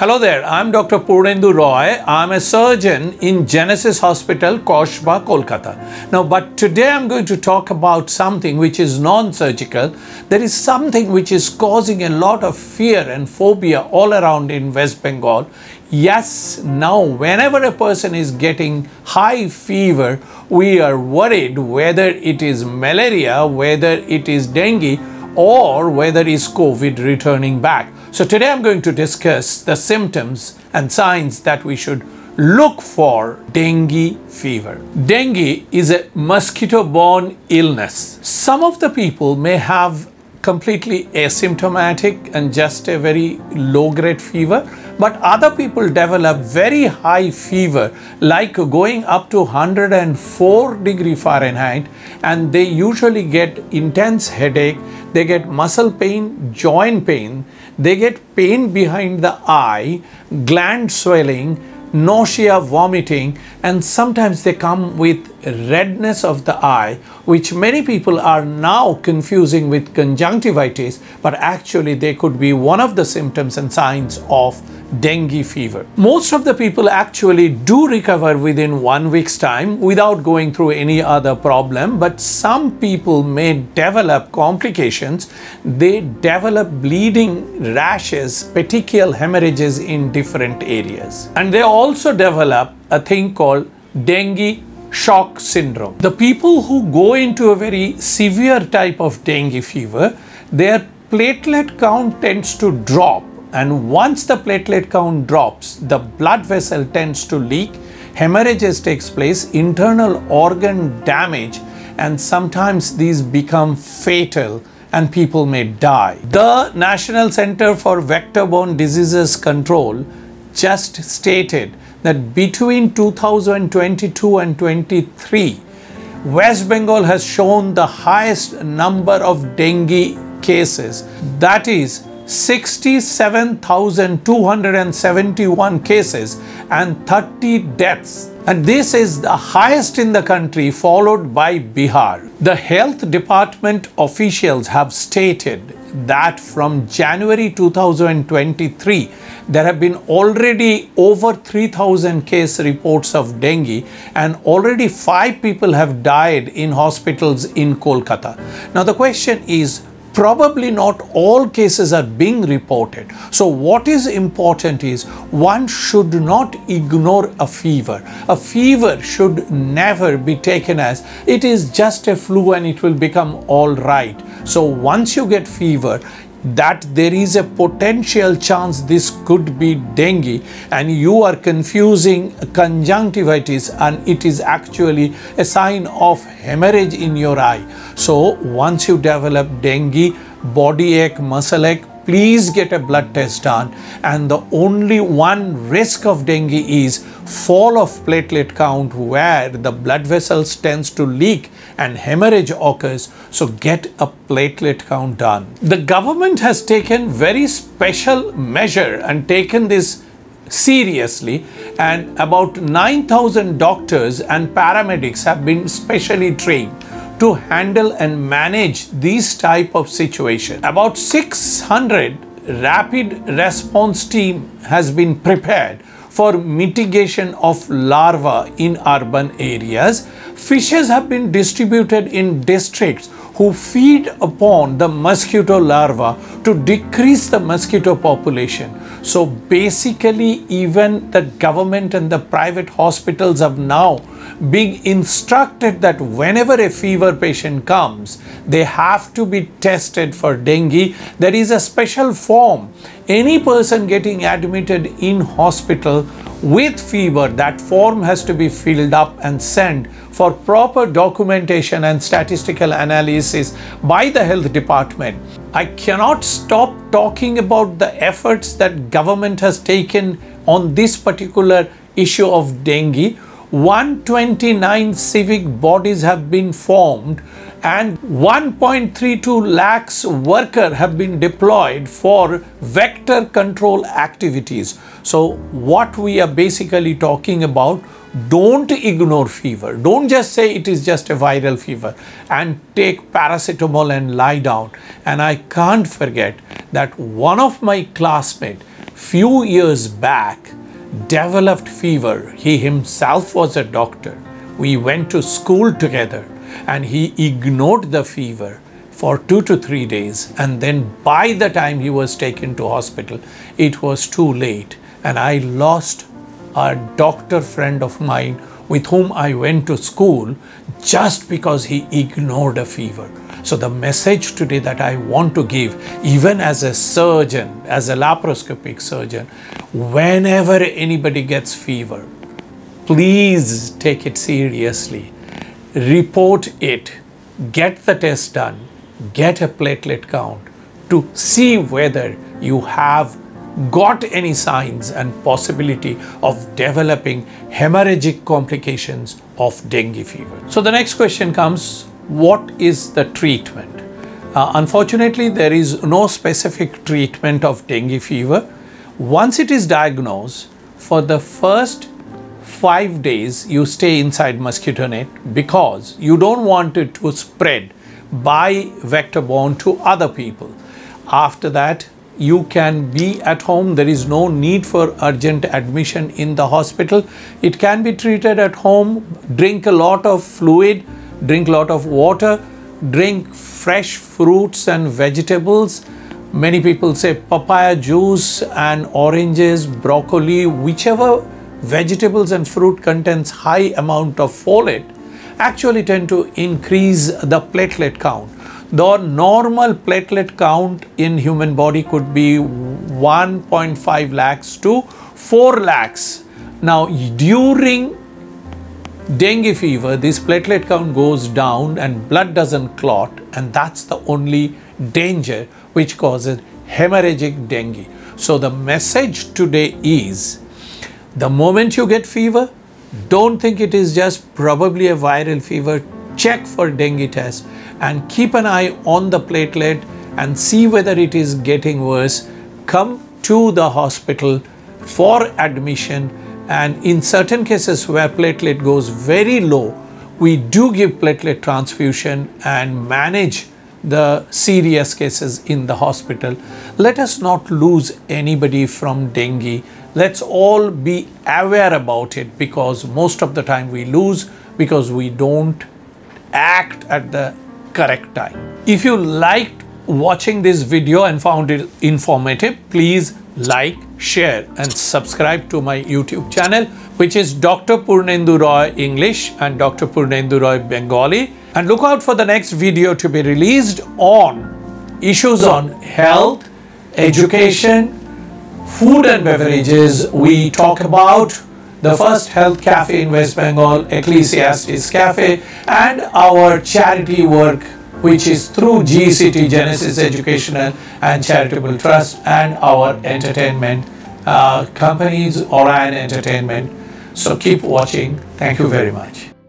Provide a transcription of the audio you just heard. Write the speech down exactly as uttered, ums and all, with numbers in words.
Hello there, I'm Doctor Purnendu Roy. I'm a surgeon in Genesis Hospital, Kasba, Kolkata. Now, but today I'm going to talk about something which is non-surgical. There is something which is causing a lot of fear and phobia all around in West Bengal. Yes, now whenever a person is getting high fever, we are worried whether it is malaria, whether it is dengue, or whether it's COVID returning back. So today I'm going to discuss the symptoms and signs that we should look for dengue fever. Dengue is a mosquito-borne illness. Some of the people may have completely asymptomatic and just a very low-grade fever, but other people develop very high fever, like going up to one hundred four degrees Fahrenheit, and they usually get intense headache, they get muscle pain, joint pain, they get pain behind the eye, gland swelling, nausea, vomiting, and sometimes they come with redness of the eye, which many people are now confusing with conjunctivitis, but actually they could be one of the symptoms and signs of dengue fever. Most of the people actually do recover within one week's time without going through any other problem, but some people may develop complications. They develop bleeding, rashes, petechial hemorrhages in different areas, and they also develop a thing called dengue shock syndrome. The people who go into a very severe type of dengue fever, their platelet count tends to drop, and once the platelet count drops, the blood vessel tends to leak, hemorrhages takes place, internal organ damage, and sometimes these become fatal and people may die. The National Center for Vector Borne Diseases Control just stated that between two thousand twenty-two and twenty-three, West Bengal has shown the highest number of dengue cases, that is sixty-seven thousand two hundred seventy-one cases and thirty deaths, and this is the highest in the country, followed by Bihar. The health department officials have stated that from January two thousand twenty-three, there have been already over three thousand case reports of dengue, and already five people have died in hospitals in Kolkata. Now the question is, probably not all cases are being reported. So what is important is one should not ignore a fever. A fever should never be taken as it is just a flu and it will become all right. So once you get fever, that there is a potential chance this could be dengue, and you are confusing conjunctivitis, and it is actually a sign of hemorrhage in your eye. So once you develop dengue, body ache, muscle ache, please get a blood test done. And the only one risk of dengue is fall of platelet count, where the blood vessels tends to leak and hemorrhage occurs. So get a platelet count done. The government has taken very special measure and taken this seriously, and about nine thousand doctors and paramedics have been specially trained to handle and manage these type of situation. About six hundred rapid response team has been prepared for mitigation of larvae in urban areas. Fishes have been distributed in districts who feed upon the mosquito larvae to decrease the mosquito population. So basically, even the government and the private hospitals have now been instructed that whenever a fever patient comes, they have to be tested for dengue. There is a special form. Any person getting admitted in hospital with fever, that form has to be filled up and sent for proper documentation and statistical analysis by the health department. I cannot stop talking about the efforts that government has taken on this particular issue of dengue. one hundred twenty-nine civic bodies have been formed, and one point three two lakhs workers have been deployed for vector control activities. So what we are basically talking about, don't ignore fever. Don't just say it is just a viral fever and take paracetamol and lie down. And I can't forget that one of my classmates few years back developed fever. He himself was a doctor. We went to school together and he ignored the fever for two to three days. And then by the time he was taken to hospital, it was too late. And I lost a doctor friend of mine with whom I went to school just because he ignored a fever. So the message today that I want to give, even as a surgeon, as a laparoscopic surgeon, whenever anybody gets fever, please take it seriously. Report it, get the test done, get a platelet count to see whether you have got any signs and possibility of developing hemorrhagic complications of dengue fever. So the next question comes, what is the treatment? Uh, unfortunately, there is no specific treatment of dengue fever. Once it is diagnosed, for the first five days, you stay inside mosquito net because you don't want it to spread by vector borne to other people. After that, you can be at home. There is no need for urgent admission in the hospital. It can be treated at home. Drink a lot of fluid. Drink a lot of water, drink fresh fruits and vegetables. Many people say papaya juice and oranges, broccoli, whichever vegetables and fruit contains high amount of folate actually tend to increase the platelet count. The normal platelet count in human body could be one point five lakhs to four lakhs. Now, during dengue fever, this platelet count goes down and blood doesn't clot, and that's the only danger which causes hemorrhagic dengue. So the message today is, the moment you get fever, don't think it is just probably a viral fever. Check for dengue test and keep an eye on the platelet and see whether it is getting worse. Come to the hospital for admission. And in certain cases where platelet goes very low, we do give platelet transfusion and manage the serious cases in the hospital. Let us not lose anybody from dengue. Let's all be aware about it, because most of the time we lose because we don't act at the correct time. If you liked watching this video and found it informative, please like, share and subscribe to my YouTube channel, which is Doctor Purnendu Roy English and Doctor Purnendu Roy Bengali. And look out for the next video to be released on issues on health, education, food and beverages. We talk about the first health cafe in West Bengal, Ecclesiastes Cafe, and our charity work, which is through G C T Genesis Educational and Charitable Trust, and our entertainment uh, companies, Orion Entertainment. So keep watching. Thank you very much.